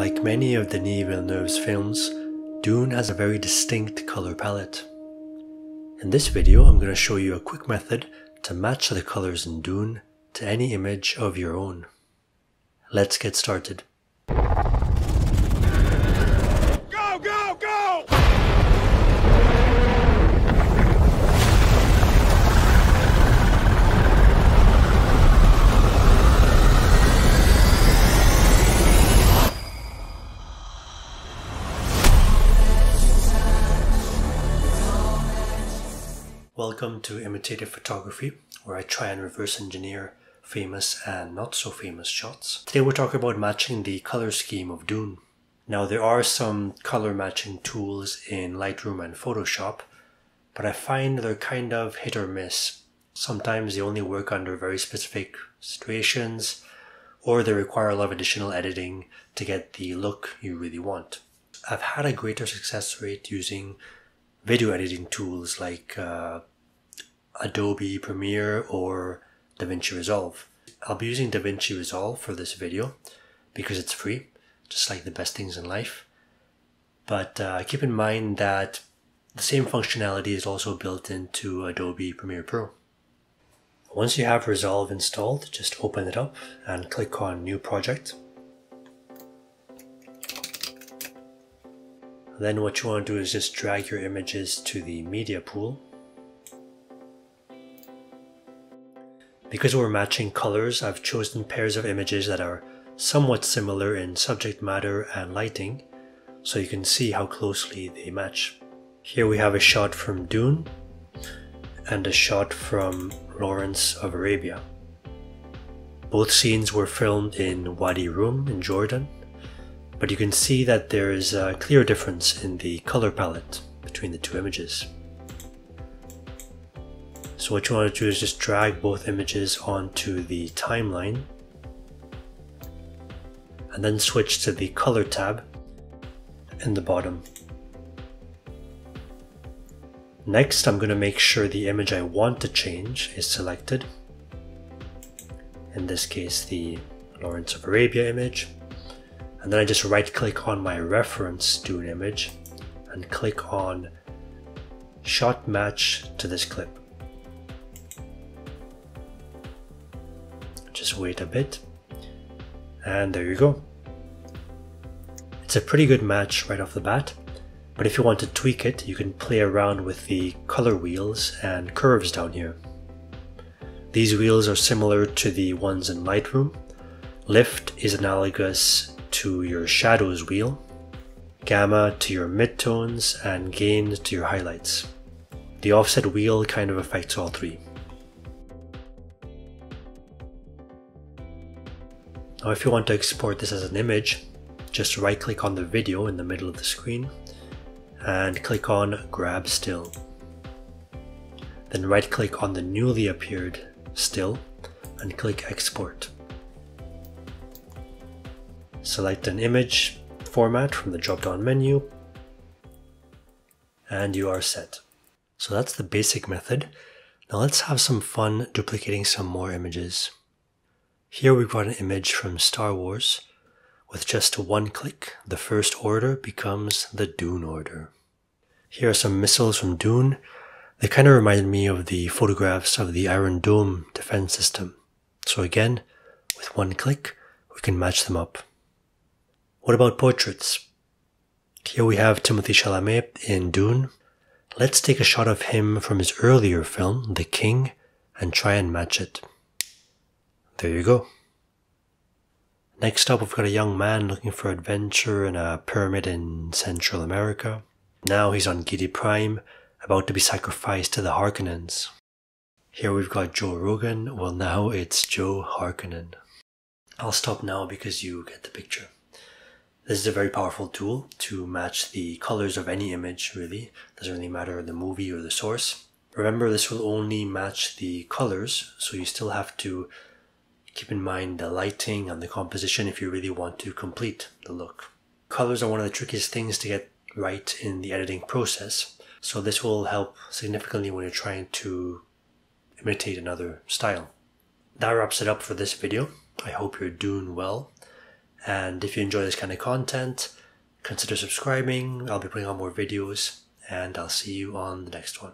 Like many of Denis Villeneuve's films, Dune has a very distinct color palette. In this video, I'm going to show you a quick method to match the colors in Dune to any image of your own. Let's get started. Go, go, go! Welcome to Imitative Photography, where I try and reverse engineer famous and not so famous shots. Today we're talking about matching the color scheme of Dune. Now there are some color matching tools in Lightroom and Photoshop, but I find they're kind of hit or miss. Sometimes they only work under very specific situations, or they require a lot of additional editing to get the look you really want. I've had a greater success rate using video editing tools like Adobe Premiere or DaVinci Resolve. I'll be using DaVinci Resolve for this video because it's free, just like the best things in life. But keep in mind that the same functionality is also built into Adobe Premiere Pro. Once you have Resolve installed, just open it up and click on New Project. Then what you want to do is just drag your images to the media pool. Because we're matching colors, I've chosen pairs of images that are somewhat similar in subject matter and lighting, so you can see how closely they match. Here we have a shot from Dune and a shot from Lawrence of Arabia. Both scenes were filmed in Wadi Rum in Jordan, but you can see that there is a clear difference in the color palette between the two images. So what you want to do is just drag both images onto the timeline and then switch to the color tab in the bottom. Next, I'm going to make sure the image I want to change is selected. In this case, the Lawrence of Arabia image. And then I just right click on my reference Dune image and click on Shot Match to this clip. Just wait a bit, and there you go. It's a pretty good match right off the bat, but if you want to tweak it, you can play around with the color wheels and curves down here. These wheels are similar to the ones in Lightroom. Lift is analogous to your shadows wheel, gamma to your midtones, and gain to your highlights. The offset wheel kind of affects all three. Now if you want to export this as an image, just right click on the video in the middle of the screen and click on Grab Still. Then right click on the newly appeared still and click Export. Select an image format from the drop-down menu, and you are set. So that's the basic method. Now let's have some fun duplicating some more images. Here we've got an image from Star Wars. With just one click, the First Order becomes the Dune Order. Here are some missiles from Dune. They kind of remind me of the photographs of the Iron Dome defense system. So again, with one click, we can match them up. What about portraits? Here we have Timothée Chalamet in Dune. Let's take a shot of him from his earlier film, The King, and try and match it. There you go. Next up, we've got a young man looking for adventure in a pyramid in Central America. Now he's on Giddy Prime, about to be sacrificed to the Harkonnens. Here we've got Joe Rogan. Well, now it's Joe Harkonnen. I'll stop now because you get the picture. This is a very powerful tool to match the colors of any image, really. Doesn't really matter the movie or the source. Remember, this will only match the colors, so you still have to keep in mind the lighting and the composition if you really want to complete the look. Colors are one of the trickiest things to get right in the editing process, so this will help significantly when you're trying to imitate another style. That wraps it up for this video. I hope you're doing well, And if you enjoy this kind of content, consider subscribing. I'll be putting on more videos, and I'll see you on the next one.